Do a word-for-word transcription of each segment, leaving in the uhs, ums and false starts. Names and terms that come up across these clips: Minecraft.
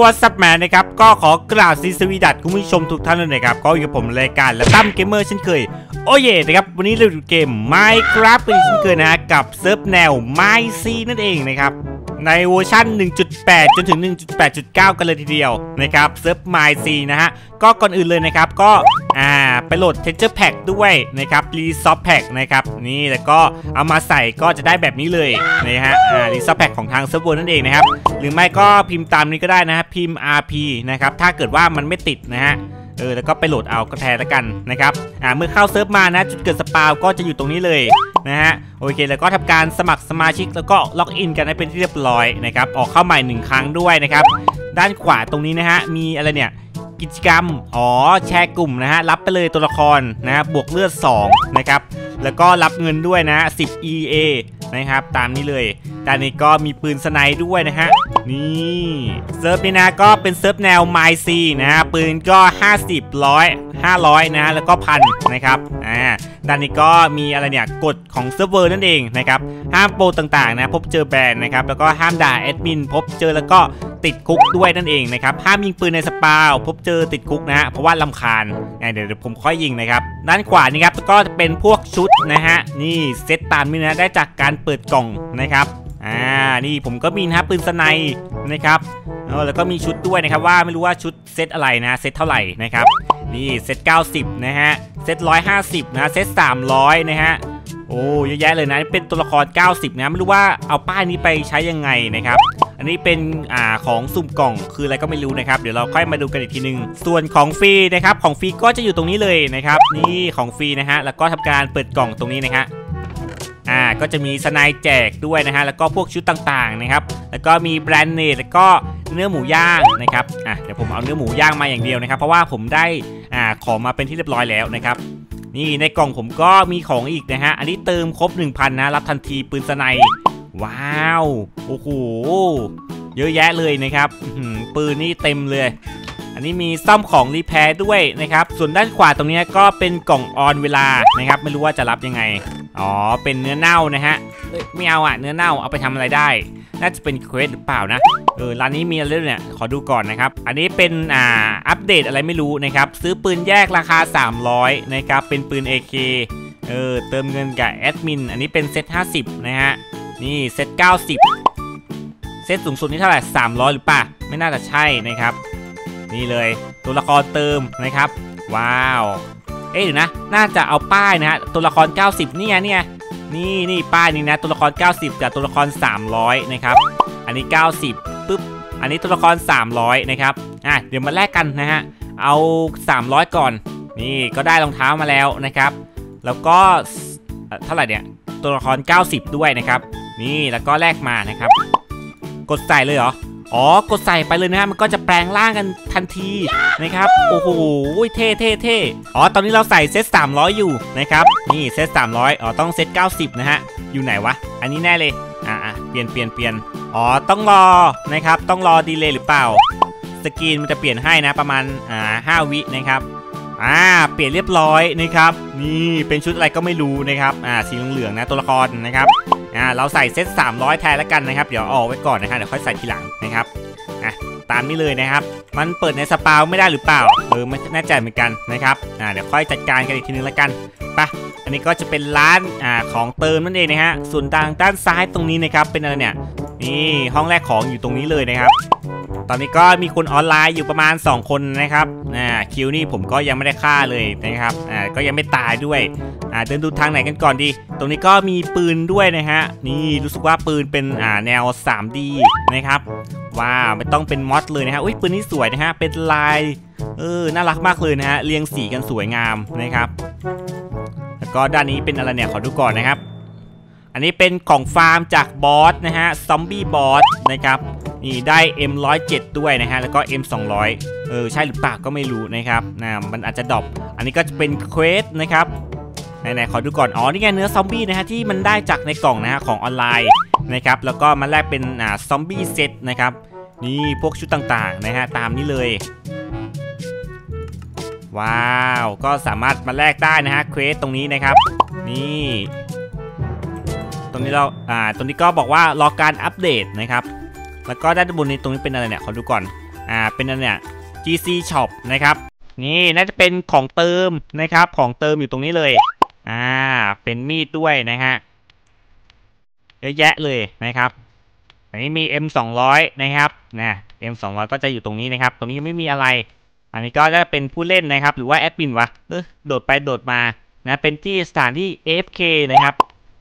What's up man นะครับก็ขอกราบสวีดัสคุณผู้ชมทุกท่านเลยนะครับก็อยู่กับผมรายการและตั้มเกมเมอร์เช่นเคยโอเย่นะครับวันนี้เราดูเกม Minecraft กันเช่นเคยนะฮะกับเซิร์ฟแนว Minecraft นั่นเองนะครับในเวอร์ชัน หนึ่งจุดแปด จนถึง หนึ่งจุดแปดจุดเก้า กันเลยทีเดียวนะครับเซิร์ฟ Minecraft นะฮะก็ก่อนอื่นเลยนะครับก็อ่าไปโหลด Texture Pack ด้วยนะครับ Resource Pack นะครับนี่แล้วก็เอามาใส่ก็จะได้แบบนี้เลยนะฮะอ่า Resource Pack ของทางเซิร์ฟเวอร์นั่นเองนะครับหรือไม่ก็พิมพ์ตามนี้ก็ได้นะฮะพิมพ์ อาร์ พี นะครับถ้าเกิดว่ามันไม่ติดนะฮะเออแล้วก็ไปโหลดเอาก็แทนละกันนะครับอ่าเมื่อเข้าเซิร์ฟมานะจุดเกิดสปาวก็จะอยู่ตรงนี้เลยนะฮะโอเคแล้วก็ทำการสมัครสมาชิกแล้วก็ล็อกอินกันให้เป็นที่เรียบร้อยนะครับออกเข้าใหม่หนึ่งครั้งด้วยนะครับด้านขวาตรงนี้นะฮะมีอะไรเนี่ยกิจกรรมอ๋อแชร์กลุ่มนะฮะรับไปเลยตัวละครนะฮะบวกเลือดสองนะครับแล้วก็รับเงินด้วยนะสิบ อี เอ นะครับตามนี้เลยด้านนี้ก็มีปืนสไนด์ด้วยนะฮะนี่เซิร์ฟนี้นะก็เป็นเซิร์ฟแนว Minecraft นะฮะปืนก็ห้าสิบ ร้อย ห้าร้อยนะแล้วก็พันนะครับอ่าด้านนี้ก็มีอะไรเนี่ยกฎของเซิร์ฟเวอร์นั่นเองนะครับห้ามโปรต่างๆนะพบเจอแบนนะครับแล้วก็ห้ามด่าแอดมินพบเจอแล้วก็ติดคุกด้วยนั่นเองนะครับห้ามยิงปืนในสปาวพบเจอติดคุกนะฮะเพราะว่าลำคาญเดี๋ยวผมค่อยยิงนะครับด้านขวานี่ครับก็เป็นพวกชุดนะฮะนี่เซตตามนี้นะได้จากการเปิดกล่องนะครับอ่านี่ผมก็มีนะปืนสไนด์นะครับแล้วก็มีชุดด้วยนะครับว่าไม่รู้ว่าชุดเซตอะไรนะเซตเท่าไหร่นะครับนี่เซตเก้าสิบนะฮะเซตหนึ่งร้อยห้าสิบนะเซตสามร้อยนะฮะโอ้เยอะแยะเลยนะเป็นตัวละครเก้าสิบนะไม่รู้ว่าเอาป้ายนี้ไปใช้ยังไงนะครับอันนี้เป็นอ่าของสุ่มกล่องคืออะไรก็ไม่รู้นะครับเดี๋ยวเราค่อยมาดูกันอีกทีนึงส่วนของฟรีนะครับของฟรีก็จะอยู่ตรงนี้เลยนะครับนี่ของฟรีนะฮะแล้วก็ทำการเปิดกล่องตรงนี้นะฮะอ่าก็จะมีสไนด์แจกด้วยนะฮะแล้วก็พวกชุดต่างๆนะครับแล้วก็มีแบรนด์เนตแล้วก็เนื้อหมูย่างนะครับอ่ะเดี๋ยวผมเอาเนื้อหมูย่างมาอย่างเดียวนะครับเพราะว่าผมได้อ่าของมาเป็นที่เรียบร้อยแล้วนะครับนี่ในกล่องผมก็มีของอีกนะฮะอันนี้เติมครบ หนึ่งพัน นะรับทันทีปืนสไนด์ว้าวโอ้โหเยอะแยะเลยนะครับปืนนี่เต็มเลยอันนี้มีซ่อมของรีแพร์ด้วยนะครับส่วนด้านขวาตรงนี้ก็เป็นกล่องออนเวลานะครับไม่รู้ว่าจะรับยังไงอ๋อเป็นเนื้อเน่านะฮะไม่เอาอ่ะเนื้อเน่าเอาไปทำอะไรได้น่าจะเป็นเควสหรือเปล่านะเออร้านนี้มีอะไรเนี่ยขอดูก่อนนะครับอันนี้เป็นอ่าอัปเดตอะไรไม่รู้นะครับซื้อปืนแยกราคาสามร้อยนะครับเป็นปืน เอ เค เออเติมเงินกับแอดมินอันนี้เป็นเซตห้าสิบนะฮะนี่เซตเก้าสิบเซตสูงสุดนี่เท่าไหร่สามร้อยหรือเปล่าไม่น่าจะใช่นะครับนี่เลยตัวละครเติมนะครับว้าวเอ๊ะนะน่าจะเอาป้ายนะฮะตัวละครเก้าสิบเนี่ยเนี่ยนี่นี่ป้ายนี่นะตัวละครเก้าสิบกับตัวละครสามร้อยนะครับอันนี้เก้าสิบปึ๊บอันนี้ตัวละครสามร้อยนะครับอ่ะเดี๋ยวมาแลกกันนะฮะเอาสามร้อยก่อนนี่ก็ได้รองเท้ามาแล้วนะครับแล้วก็เท่าไหร่เนี่ยตัวละครเก้าสิบด้วยนะครับนี่แล้วก็แลกมานะครับกดใส่เลยเหรออ๋อกดใส่ไปเลยนะฮะมันก็จะแปลงร่างกันทันทีนะครับโอ้โหเท่เท่เท่อ๋อตอนนี้เราใส่เซตสามร้อยอยู่นะครับนี่เซตสามร้อยอ๋อต้องเซตเก้าสิบนะฮะอยู่ไหนวะอันนี้แน่เลยอ่ะเปลี่ยนเปลี่ยนเปลี่ยนอ๋อต้องรอนะครับต้องรอดีเลย์หรือเปล่าสกรีนมันจะเปลี่ยนให้นะประมาณอ่าห้าวินะครับอ่าเปลี่ยนเรียบร้อยนะครับนี่เป็นชุดอะไรก็ไม่รู้นะครับอ่าสีเหลืองๆนะตัวละครนะครับอ่าเราใส่เซตสามร้อยแทนแล้วกันนะครับเดี๋ยวออกไว้ก่อนนะครับเดี๋ยวค่อยใส่ทีหลังนะครับอ่ะตามนี้เลยนะครับมันเปิดในสปาวไม่ได้หรือเปล่าเออไม่แน่ใจเหมือนกันนะครับอ่าเดี๋ยวค่อยจัดการกันอีกทีนึงแล้วกันไปอันนี้ก็จะเป็นร้านอ่าของเติมนั่นเองนะฮะส่วนทางด้านซ้ายตรงนี้นะครับเป็นอะไรเนี่ยนี่ห้องแรกของอยู่ตรงนี้เลยนะครับตอนนี้ก็มีคนออนไลน์อยู่ประมาณสองคนนะครับอ่าคิวนี่ผมก็ยังไม่ได้ฆ่าเลยนะครับอ่าก็ยังไม่ตายด้วยอ่าเดินดูทางไหนกันก่อนดีตรงนี้ก็มีปืนด้วยนะฮะนี่รู้สึกว่าปืนเป็นอ่าแนว สาม ดี นะครับว้าวไม่ต้องเป็นมอสเลยนะฮะอุ้ยปืนนี่สวยนะฮะเป็นลายเออน่ารักมากเลยนะฮะเรียงสีกันสวยงามนะครับแล้วก็ด้านนี้เป็นอะไรเนี่ยขอดูก่อนนะครับอันนี้เป็นของฟาร์มจากบอสนะฮะซอมบี้บอสนะครับนี่ได้ เอ็ม หนึ่งศูนย์เจ็ด ด้วยนะฮะแล้วก็ เอ็ม สองร้อย เออใช่หรือเปล่าก็ไม่รู้นะครับนะมันอาจจะดรอปอันนี้ก็จะเป็นเควสนะครับไหนๆขอดูก่อนอ๋อนี่ไงเนื้อซอมบี้นะฮะที่มันได้จากในกล่องนะฮะของออนไลน์นะครับแล้วก็มาแลกเป็นอ่าซอมบี้เซตนะครับนี่พวกชุดต่างๆนะฮะตามนี้เลยว้าวก็สามารถมาแลกได้นะฮะเควสตรงนี้นะครับนี่ตรงนี้เราอ่าตรงนี้ก็บอกว่ารอการอัปเดตนะครับแล้วก็ด้านบนนี้ตรงนี้เป็นอะไรเนี่ยขอดูก่อน อ่าเป็นอันเนี้ย จี ซี Shop นะครับนี่น่าจะเป็นของเติมนะครับของเติมอยู่ตรงนี้เลยอ่าเป็นมีดด้วยนะฮะเยอะแยะเลยนะครับอันนี้มี เอ็ม สองร้อย นะครับนะ เอ็ม สองร้อย ก็จะอยู่ตรงนี้นะครับตรงนี้ไม่มีอะไรอันนี้ก็จะเป็นผู้เล่นนะครับหรือว่าแอดมินวะเออโดดไปโดดมานะเป็นที่สถานที่ เอ เอฟ เค นะครับ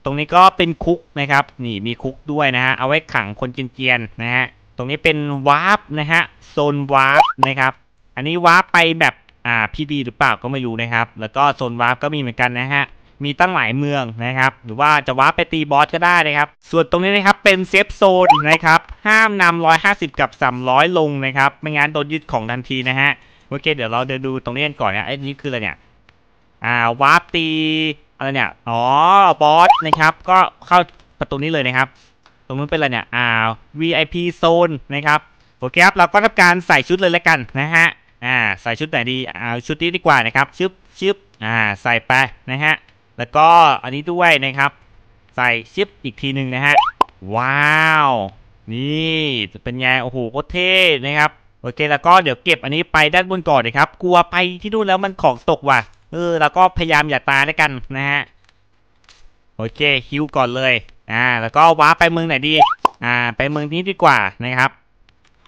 ตรงนี้ก็เป็นคุกนะครับนี่มีคุกด้วยนะฮะเอาไว้ขังคนเจียนๆนะฮะตรงนี้เป็นวาร์ปนะฮะโซนวาร์ปนะครับอันนี้วาร์ปไปแบบอ่าพีดีหรือเปล่าก็ไม่รู้นะครับแล้วก็โซนวาร์ปก็มีเหมือนกันนะฮะมีตั้งหลายเมืองนะครับหรือว่าจะวาร์ปไปตีบอสก็ได้นะครับส่วนตรงนี้นะครับเป็นเซฟโซนนะครับห้ามนำหนึ่งร้อยห้าสิบกับสามร้อยลงนะครับไม่งั้นโดนยึดของทันทีนะฮะโอเคเดี๋ยวเราเดินดูตรงนี้กันก่อนนะไอ้นี่คืออะไรเนี่ยอ่าวาร์ปตีอะไรเนี่ยอ๋อบอสนะครับก็เข้าประตูนี้เลยนะครับตรงนู้นเป็นอะไรเนี่ยอ่า วี ไอ พี โซนนะครับโอเคครับเราก็ทำการใส่ชุดเลยแล้วกันนะฮะอ่าใส่ชุดไหนดีเอาชุดนี้ดีกว่านะครับชึบชึบอ่าใส่ไปนะฮะแล้วก็อันนี้ด้วยนะครับใส่ชิปอีกทีหนึ่งนะฮะว้าวนี่จะเป็นไงโอ้โหโคตรเท่นะครับโอเคแล้วก็เดี๋ยวเก็บอันนี้ไปด้านบนก่อนนะครับกลัวไปที่นู่นแล้วมันของตกว่ะเออแล้วก็พยายามอย่าตายด้วยกันนะฮะโอเคฮิวก่อนเลยอ่าแล้วก็ว้าไปเมืองไหนดีอ่าไปเมืองนี้ดีกว่านะครับ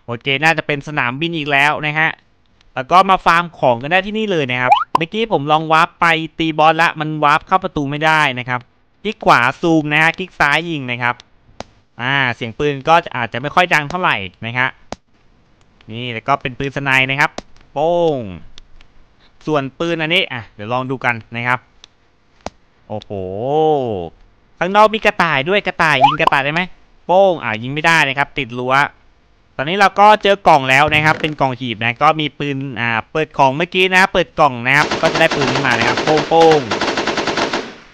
โอเคน่าจะเป็นสนามบินอีกแล้วนะฮะแล้วก็มาฟาร์มของกันได้ที่นี่เลยนะครับเมื่อกี้ผมลองวาร์ปไปตีบอลละมันวาร์ปเข้าประตูไม่ได้นะครับคลิกขวาซูมนะฮะคลิกซ้ายยิงนะครับอ่าเสียงปืนก็อาจจะไม่ค่อยดังเท่าไหร่นะครับนี่แล้วก็เป็นปืนสไนป์นะครับโป้งส่วนปืนอันนี้อ่ะเดี๋ยวลองดูกันนะครับโอ้โหข้างนอกมีกระต่ายด้วยกระต่ายยิงกระต่ายได้ไหมโป้งอ่ะยิงไม่ได้นะครับติดรั้วตอนนี้เราก็เจอกล่องแล้วนะครับเป็นกล่องหีบนะก็มีปืนอ่าเปิดของเมื่อกี้นะเปิดกล่องนะครับก็จะได้ปืนนี้มานะครับโป้งโป้ง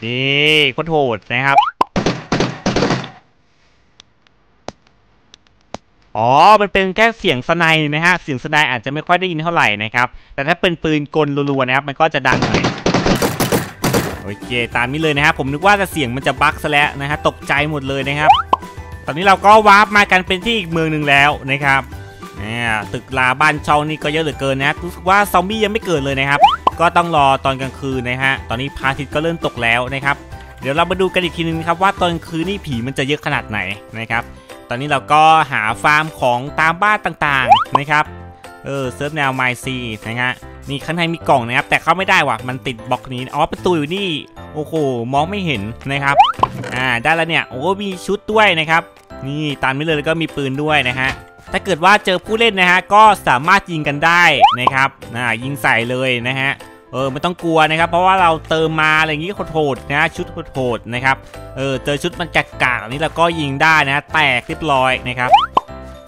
นี่โคตรโหดนะครับอ๋อมันเป็นแค่เสียงสไนป์นะฮะเสียงสไนป์อาจจะไม่ค่อยได้ยินเท่าไหร่นะครับแต่ถ้าเป็นปืนกลรัวๆนะครับมันก็จะดังหน่อยโอเคตามนี้เลยนะครับผมนึกว่าจะเสียงมันจะบั๊กซะแล้วนะฮะตกใจหมดเลยนะครับตอนนี้เราก็วาร์ปมากันเป็นที่อีกเมืองหนึ่งแล้วนะครับตึกลาบ้านเช่านี่ก็เยอะเหลือเกินนะรู้สึกว่าซอมบี้ยังไม่เกิดเลยนะครับก็ต้องรอตอนกลางคืนนะฮะตอนนี้พระอาทิตย์ก็เริ่มตกแล้วนะครับเดี๋ยวเรามาดูกันอีกทีนึงนะครับว่าตอนกลางคืนนี่ผีมันจะเยอะขนาดไหนนะครับตอนนี้เราก็หาฟาร์มของตามบ้านต่างๆนะครับเออเซิร์ฟแนวไมซีนะฮะนี่ข้างในมีกล่องนะครับแต่เข้าไม่ได้ว่ะมันติดบล็อกนี้อ๋อประตูอยู่นี่โอ้โหมองไม่เห็นนะครับอ่าได้แล้วเนี่ยโอ้มีชุดด้วยนะครับนี่ตามนี้เลยแล้วก็มีปืนด้วยนะฮะถ้าเกิดว่าเจอผู้เล่นนะฮะก็สามารถยิงกันได้นะครับอ่ายิงใส่เลยนะฮะเออไม่ต้องกลัวนะครับเพราะว่าเราเติมมาอะไรอย่างนี้โหดๆนะชุดโหดๆนะครับเออเจอชุดมันจักกากนี้แล้วก็ยิงได้นะแตกเรียบร้อยนะครับ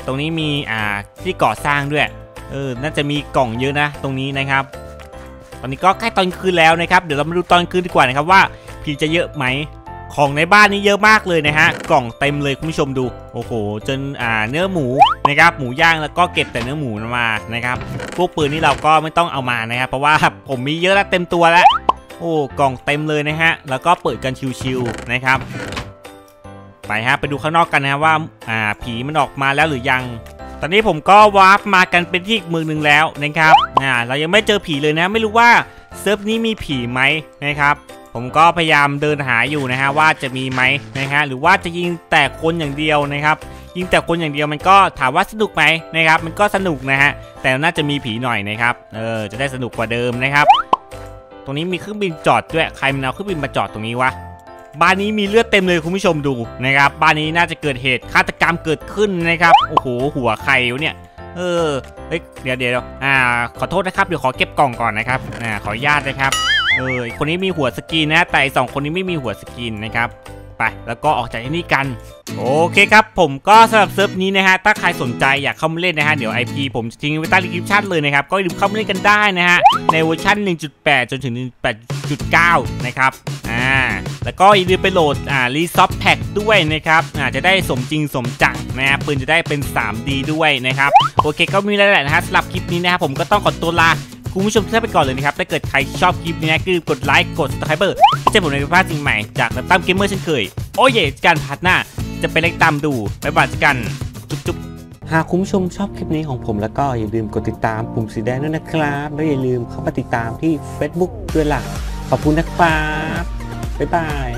ตรงนี้มีอ่าที่ก่อสร้างด้วยเออน่าจะมีกล่องเยอะนะตรงนี้นะครับตอนนี้ก็ใกล้ตอนคืนแล้วนะครับเดี๋ยวเรามาดูตอนคืนดีกว่านะครับว่าผีจะเยอะไหมของในบ้านนี้เยอะมากเลยนะฮะกล่องเต็มเลยคุณผู้ชมดูโอ้โหจนอ่าเนื้อหมูนะครับหมูย่างแล้วก็เก็บแต่เนื้อหมูมานะครับพวกปืนนี่เราก็ไม่ต้องเอามานะครับเพราะว่าผมมีเยอะแล้วเต็มตัวแล้วโอ้กล่องเต็มเลยนะฮะแล้วก็เปิดกันชิวๆนะครับไปฮะไปดูข้างนอกกันนะว่าอ่าผีมันออกมาแล้วหรือยังตอนนี้ผมก็วาร์ปมากันเป็นที่อีกเมืองหนึ่งแล้วนะครับอ่าเรายังไม่เจอผีเลยนะไม่รู้ว่าเซิร์ฟนี้มีผีไหมนะครับผมก็พยายามเดินหาอยู่นะฮะว่าจะมีไหมนะฮะหรือว่าจะยิงแต่คนอย่างเดียวนะครับยิงแต่คนอย่างเดียวมันก็ถามว่าสนุกไหมนะครับมันก็สนุกนะฮะแต่น่าจะมีผีหน่อยนะครับเออจะได้สนุกกว่าเดิมนะครับตรงนี้มีเครื่องบินจอดด้วยใครมันเอาเครื่องบินมาจอดตรงนี้วะบ้านนี้มีเลือดเต็มเลยคุณผู้ชมดูนะครับบ้านนี้น่าจะเกิดเหตุฆาตกรรมเกิดขึ้นนะครับโอ้โหหัวใครวะเนี่ยเออเฮ้ยเดี๋ยวเดี๋ยวอ่าขอโทษนะครับเดี๋ยวขอเก็บกล่องก่อนนะครับอ่าขออนุญาตนะครับเออคนนี้มีหัวสกินนะแต่สองคนนี้ไม่มีหัวสกินนะครับไปแล้วก็ออกจากที่นี่กันโอเคครับผมก็สำหรับเซิร์ฟนี้นะฮะถ้าใครสนใจอยากเข้ามาเล่นนะฮะเดี๋ยว ไอ พี ผมจะทิ้งไว้ใต้ดีคริปชั่นเลยนะครับก็อย่าลืมเข้ามาเล่นกันได้นะฮะในเวอร์ชัน หนึ่งจุดแปด จนถึง หนึ่งจุดแปดจุดเก้า นะครับอ่าแล้วก็อย่าลืมไปโหลดอ่ารีซอฟแพ็กด้วยนะครับอ่าจะได้สมจริงสมจังนะฮะปืนจะได้เป็น สามดี ด้วยนะครับโอเคก็มีแล้วแหละนะฮะสำหรับคลิปนี้นะครับผมก็ต้องขอตัวลาคุณผู้ชมท่านไปก่อนเลยนะครับถ้าเกิดใครชอบคลิปนี้นะก็กดไลค์กด Subscribe จะได้ผมในภาพจริงใหม่จากนักตั้มเกมเมอร์เช่นเคยโอ้ยเย่การพาร์ทหน้าจะไปเล่นตามดูไปบาดกันจุ๊บ หากคุณผู้ชมชอบคลิปนี้ของผมแล้วก็อย่าลืมกดติดตามปุ่มสีแดงด้วยนะครับและอย่าลืมเข้ามาติดตามที่ เฟซบุ๊ก ด้วยล่ะขอบคุณนะครับบ๊ายบาย